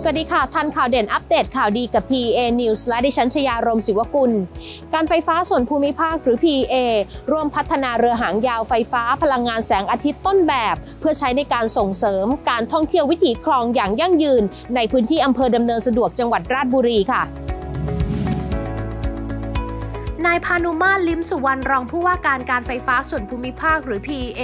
สวัสดีค่ะทันข่าวเด่นอัปเดตข่าวดีกับ PA News และดิฉันชยารมศิวกุลการไฟฟ้าส่วนภูมิภาคหรือ PA ร่วมพัฒนาเรือหางยาวไฟฟ้าพลังงานแสงอาทิตย์ต้นแบบเพื่อใช้ในการส่งเสริมการท่องเที่ยววิถีคลองอย่างยั่งยืนในพื้นที่อำเภอดำเนินสะดวกจังหวัดราชบุรีค่ะนายพานุมาตร ลิ้มสุวรรณรองผู้ว่าการการไฟฟ้าส่วนภูมิภาคหรือ PEA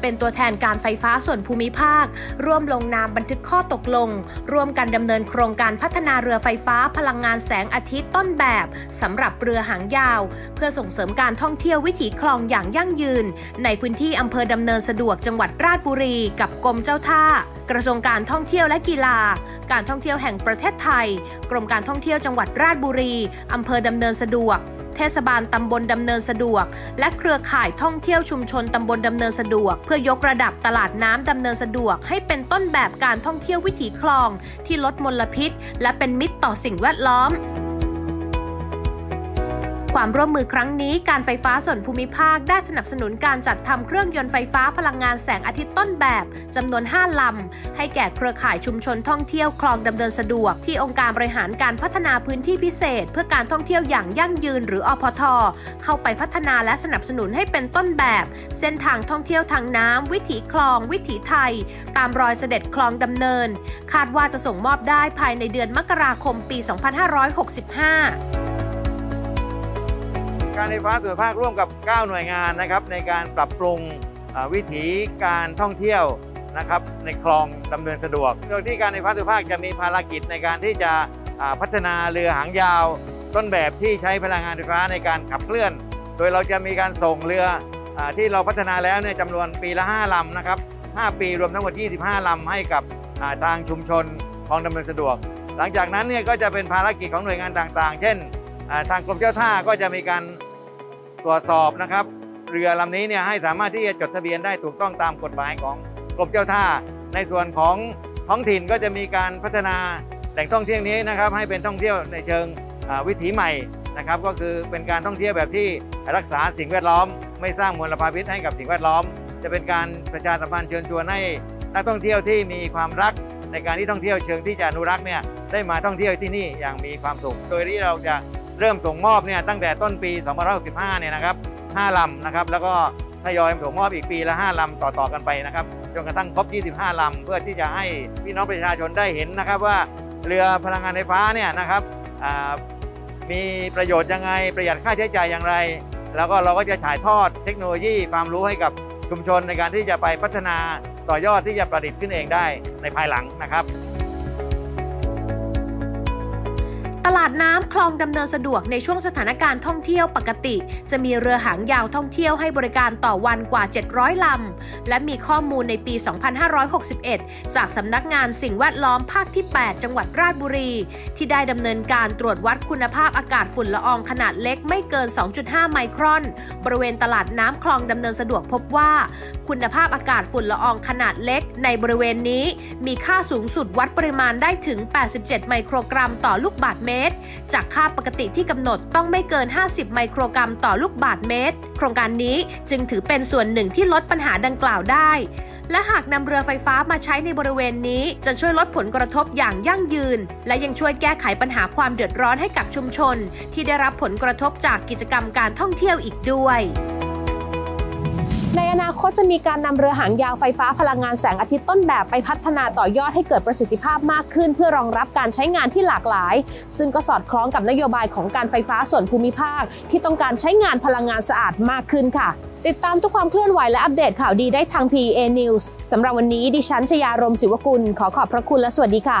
เป็นตัวแทนการไฟฟ้าส่วนภูมิภาคร่วมลงนามบันทึกข้อตกลงร่วมกันดำเนินโครงการพัฒนาเรือไฟฟ้าพลังงานแสงอาทิตย์ต้นแบบสำหรับเรือหางยาวเพื่อส่งเสริมการท่องเที่ยววิถีคลองอย่างยั่งยืนในพื้นที่อำเภอดำเนินสะดวกจังหวัดราชบุรีกับกรมเจ้าท่ากระทรวงการท่องเที่ยวและกีฬาการท่องเที่ยวแห่งประเทศไทยกรมการท่องเที่ยวจังหวัดราชบุรีอำเภอดำเนินสะดวกเทศบาลตำบลดำเนินสะดวกและเครือข่ายท่องเที่ยวชุมชนตำบลดำเนินสะดวกเพื่อยกระดับตลาดน้ำดำเนินสะดวกให้เป็นต้นแบบการท่องเที่ยววิถีคลองที่ลดมลพิษและเป็นมิตรต่อสิ่งแวดล้อมความร่วมมือครั้งนี้การไฟฟ้าส่วนภูมิภาคได้สนับสนุนการจัดทำเครื่องยนต์ไฟฟ้าพลังงานแสงอาทิตย์ต้นแบบจำนวน5ลำให้แก่เครือข่ายชุมชนท่องเที่ยวคลองดำเนินสะดวกที่องค์การบริหารการพัฒนาพื้นที่พิเศษเพื่อการท่องเที่ยวอย่างยั่งยืนหรืออพท.เข้าไปพัฒนาและสนับสนุนให้เป็นต้นแบบเส้นทางท่องเที่ยวทางน้ำวิถีคลองวิถีไทยตามรอยเสด็จคลองดำเนินคาดว่าจะส่งมอบได้ภายในเดือนมกราคมปี 2565การไฟฟ้าส่วนภูมิภาคร่วมกับ9หน่วยงานนะครับในการปรับปรุงวิถีการท่องเที่ยวนะครับในคลองดำเนินสะดวกโดยที่การไฟฟ้าส่วนภูมิภาคจะมีภารกิจในการที่จะพัฒนาเรือหางยาวต้นแบบที่ใช้พลังงานไฟฟ้าในการขับเคลื่อนโดยเราจะมีการส่งเรือที่เราพัฒนาแล้วเนี่ยจำนวนปีละ5ลำนะครับ5ปีรวมทั้งหมด25ลำให้กับทางชุมชนคลองดำเนินสะดวกหลังจากนั้นเนี่ยก็จะเป็นภารกิจของหน่วยงานต่างๆเช่นทางกรมเจ้าท่าก็จะมีการตรวจสอบนะครับเรือลำนี้เนี่ยให้สามารถที่จะจดทะเบียนได้ถูกต้องตามกฎหมายของกรมเจ้าท่าในส่วนของท้องถิ่นก็จะมีการพัฒนาแหล่งท่องเที่ยวนี้นะครับให้เป็นท่องเที่ยวในเชิงวิถีใหม่นะครับก็คือเป็นการท่องเที่ยวแบบที่รักษาสิ่งแวดล้อมไม่สร้างมลพิษให้กับสิ่งแวดล้อมจะเป็นการประชาสัมพันธ์เชิญชวนให้นักท่องเที่ยวที่มีความรักในการที่ท่องเที่ยวเชิงที่จะอนุรักษ์เนี่ยได้มาท่องเที่ยวที่นี่อย่างมีความสุขโดยที่เราจะเริ่มส่งมอบเนี่ยตั้งแต่ต้นปี 2565 เนี่ยนะครับ5ลำนะครับแล้วก็ทยอยส่งมอบอีกปีละ5ลำต่อๆกันไปนะครับจนกระทั่งครบ25ลำเพื่อที่จะให้พี่น้องประชาชนได้เห็นนะครับว่าเรือพลังงานไฟฟ้าเนี่ยนะครับมีประโยชน์ยังไงประหยัดค่าใช้จ่ายอย่างไรแล้วก็เราก็จะถ่ายทอดเทคโนโลยีความรู้ให้กับชุมชนในการที่จะไปพัฒนาต่อยอดที่จะประดิษฐ์ขึ้นเองได้ในภายหลังนะครับตลาดน้ำคลองดำเนินสะดวกในช่วงสถานการณ์ท่องเที่ยวปกติจะมีเรือหางยาวท่องเที่ยวให้บริการต่อวันกว่า700ลำและมีข้อมูลในปี 2561 จากสำนักงานสิ่งแวดล้อมภาคที่ 8 จังหวัดราชบุรีที่ได้ดำเนินการตรวจวัดคุณภาพอากาศฝุ่นละอองขนาดเล็กไม่เกิน 2.5 ไมครอนบริเวณตลาดน้ำคลองดำเนินสะดวกพบว่าคุณภาพอากาศฝุ่นละอองขนาดเล็กในบริเวณนี้มีค่าสูงสุดวัดปริมาณได้ถึง87ไมโครกรัมต่อลูกบาศก์เมตรจากค่าปกติที่กำหนดต้องไม่เกิน50ไมโครกรัมต่อลูกบาศก์เมตรโครงการนี้จึงถือเป็นส่วนหนึ่งที่ลดปัญหาดังกล่าวได้และหากนำเรือไฟฟ้ามาใช้ในบริเวณนี้จะช่วยลดผลกระทบอย่างยั่งยืนและยังช่วยแก้ไขปัญหาความเดือดร้อนให้กับชุมชนที่ได้รับผลกระทบจากกิจกรรมการท่องเที่ยวอีกด้วยในอนาคตจะมีการนำเรือหางยาวไฟฟ้าพลังงานแสงอาทิตย์ต้นแบบไปพัฒนาต่อยอดให้เกิดประสิทธิภาพมากขึ้นเพื่อรองรับการใช้งานที่หลากหลายซึ่งก็สอดคล้องกับนโยบายของการไฟฟ้าส่วนภูมิภาคที่ต้องการใช้งานพลังงานสะอาดมากขึ้นค่ะติดตามทุกความเคลื่อนไหวและอัปเดตข่าวดีได้ทาง PA News สำหรับวันนี้ดิฉันชยารมศิวกุลขอขอบพระคุณและสวัสดีค่ะ